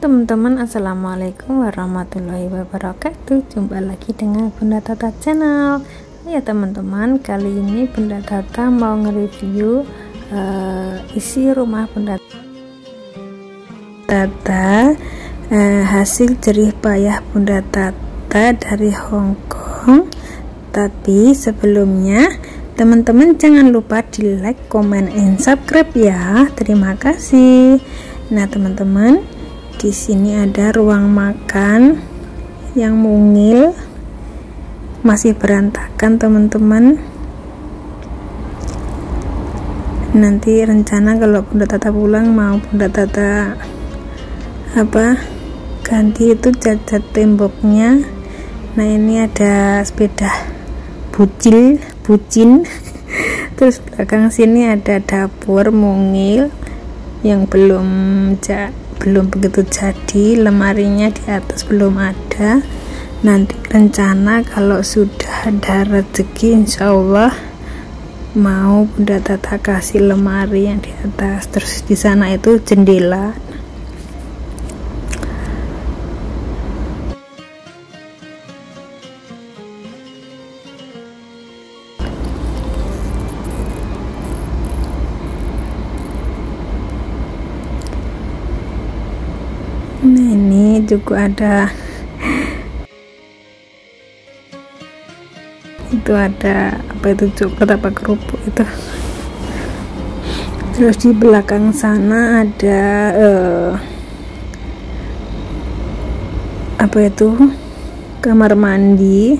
Teman-teman, assalamualaikum warahmatullahi wabarakatuh. Jumpa lagi dengan Bunda Tata Channel. Ya teman-teman, kali ini Bunda Tata mau nge-review isi rumah Bunda Tata, hasil jerih payah Bunda Tata dari Hong Kong. Tapi sebelumnya teman-teman jangan lupa di like, comment, and subscribe ya. Terima kasih. Nah teman-teman, di sini ada ruang makan yang mungil, masih berantakan teman-teman. Nanti rencana kalau Bunda Tata pulang mau Bunda Tata ganti itu cat temboknya. Nah ini ada sepeda bucin. Terus belakang sini ada dapur mungil yang belum begitu jadi, lemarinya di atas belum ada. Nanti rencana kalau sudah ada rezeki insya Allah mau Bunda Tata kasih lemari yang di atas. Terus di sana itu jendela. Nah ini juga ada, itu ada coklat apa kerupuk itu. Terus di belakang sana ada kamar mandi.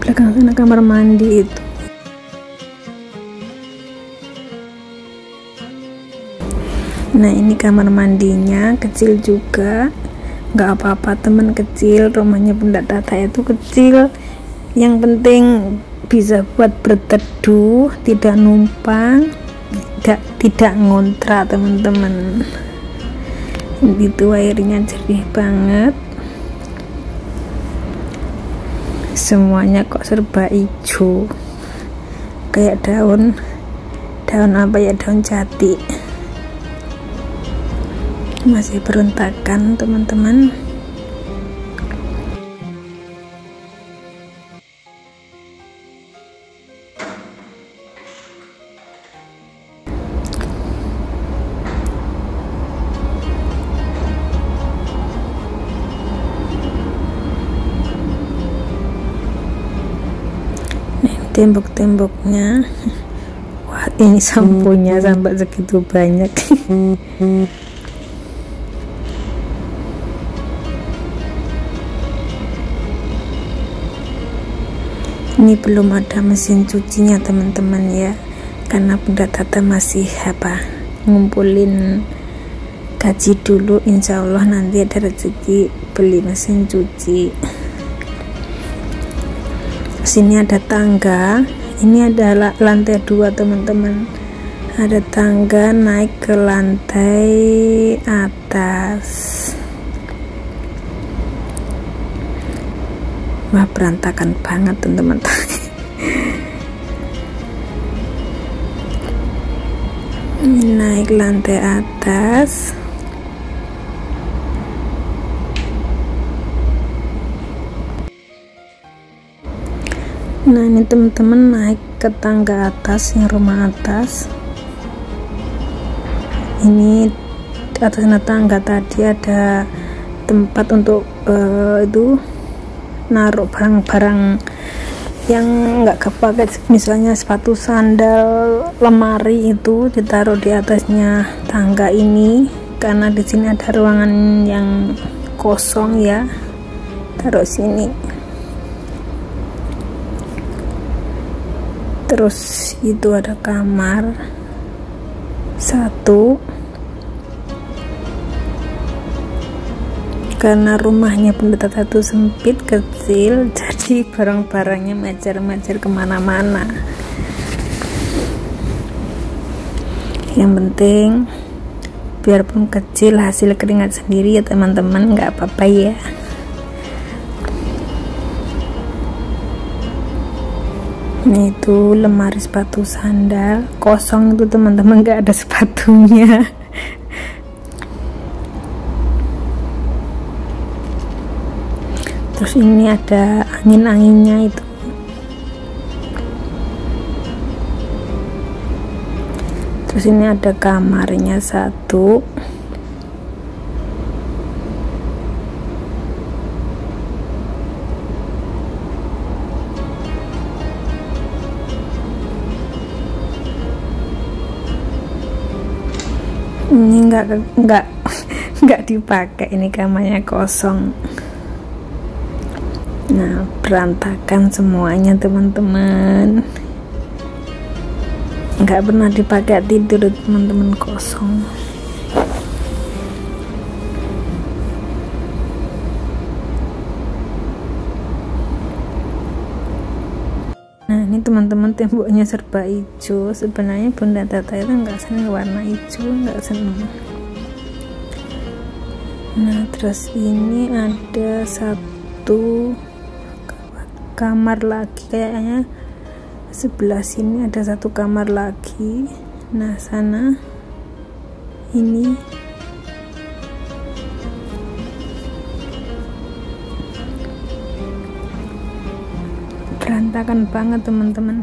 Belakang sana kamar mandi itu. Nah ini kamar mandinya kecil juga, nggak apa-apa teman, kecil. Rumahnya Bunda Tata itu kecil, yang penting bisa buat berteduh, tidak numpang, tidak ngontrak teman-teman. Itu airnya jernih banget, semuanya kok serba hijau, kayak daun daun jati. Masih berontakan teman-teman. Nah, tembok-temboknya. Wah, ini samponya sampai segitu banyak. Ini belum ada mesin cucinya teman-teman ya, karena Bunda Tata masih ngumpulin gaji dulu. Insya Allah nanti ada rezeki beli mesin cuci. Sini ada tangga, ini adalah lantai 2 teman-teman. Ada tangga naik ke lantai atas. Wah, berantakan banget teman-teman. Naik lantai atas. Nah ini teman-teman naik ke tangga atas, yang rumah atas. Ini atasnya tangga tadi ada tempat untuk naruh barang-barang yang nggak kepakai, misalnya sepatu, sandal, lemari, itu ditaruh di atasnya tangga ini. Karena di sini ada ruangan yang kosong ya, taruh sini. Terus itu ada kamar satu. Karena rumahnya Bunda Tata itu sempit, kecil, jadi barang-barangnya mecer-mecer kemana-mana. Yang penting biarpun kecil hasil keringat sendiri ya teman-teman, nggak apa-apa ya. Ini itu lemari sepatu sandal kosong itu teman-teman, nggak ada sepatunya. Terus ini ada angin-anginnya itu. Terus ini ada kamarnya satu. Ini nggak dipakai, ini kamarnya kosong. Nah, berantakan semuanya teman-teman. Nggak pernah dipakai tidur teman-teman, kosong. Nah ini teman-teman, temboknya serba hijau. Sebenarnya Bunda Tata itu nggak seneng warna hijau, nggak seneng. Nah terus ini ada satu kamar lagi kayaknya, sebelah sini ada satu kamar lagi. Nah sana ini berantakan banget teman-teman.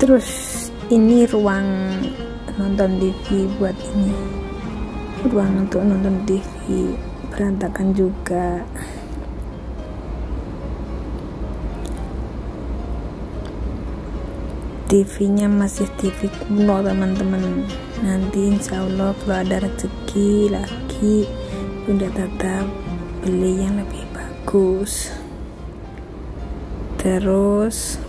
Terus ini ruang nonton TV buat ini, ruang untuk nonton TV, berantakan juga. TV-nya masih TV kuno teman-teman. Nanti insya Allah kalau ada rezeki lagi, Bunda Tata beli yang lebih bagus. Terus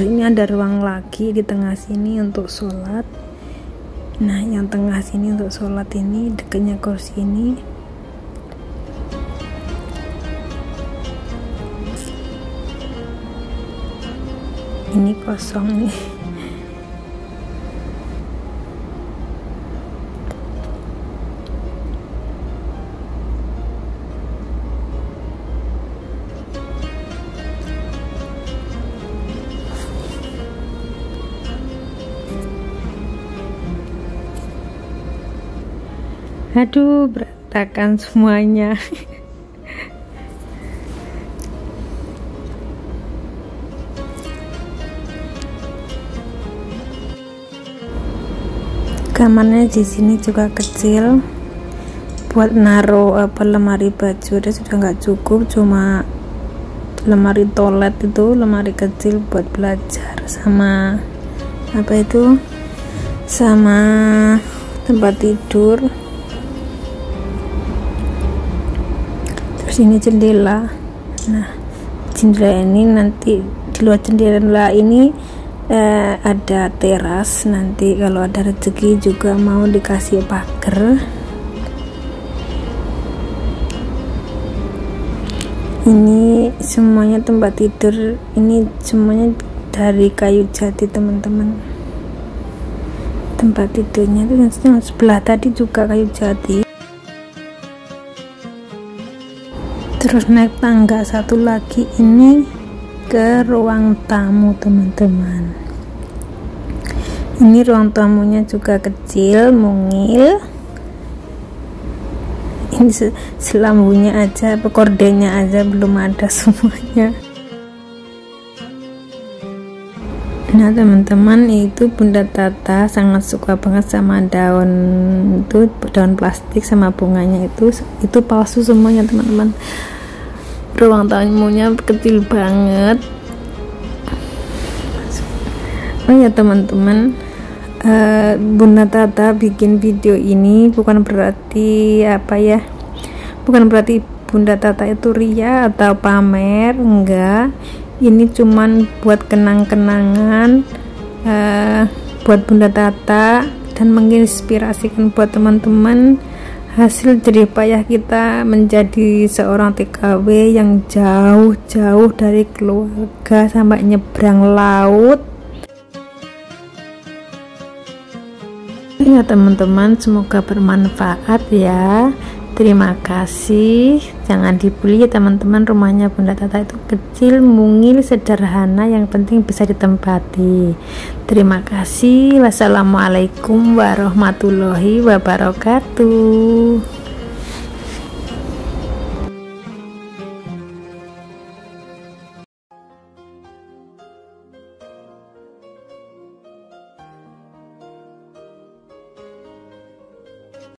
ini ada ruang lagi di tengah sini untuk sholat. Nah yang tengah sini untuk sholat ini dekatnya kursi ini. Ini kosong nih. Aduh, berantakan semuanya. Kamarnya di sini juga kecil. Buat naruh apa lemari baju ada sudah nggak cukup, cuma lemari toilet itu, lemari kecil buat belajar sama apa itu, sama tempat tidur. Ini jendela. Nah jendela ini nanti di luar jendela ini ada teras. Nanti kalau ada rezeki juga mau dikasih pagar. Ini semuanya tempat tidur. Ini semuanya dari kayu jati teman-teman. Tempat tidurnya itu yang sebelah tadi juga kayu jati. Terus naik tangga satu lagi ini ke ruang tamu teman-teman. Ini ruang tamunya juga kecil, mungil. Ini selambunya aja, pekordennya aja belum ada semuanya. Nah teman-teman, itu Bunda Tata sangat suka banget sama daun itu, daun plastik sama bunganya itu palsu semuanya teman-teman. Ruang tamunya kecil banget. Oh ya teman-teman, Bunda Tata bikin video ini bukan berarti Bunda Tata itu ria atau pamer, enggak. Ini cuman buat kenang-kenangan buat Bunda Tata dan menginspirasikan buat teman-teman hasil jerih payah kita menjadi seorang TKW yang jauh-jauh dari keluarga sampai nyebrang laut. Ya teman-teman, semoga bermanfaat ya. Terima kasih. Jangan dibully ya teman-teman, rumahnya Bunda Tata itu kecil, mungil, sederhana, yang penting bisa ditempati. Terima kasih. Wassalamualaikum warahmatullahi wabarakatuh.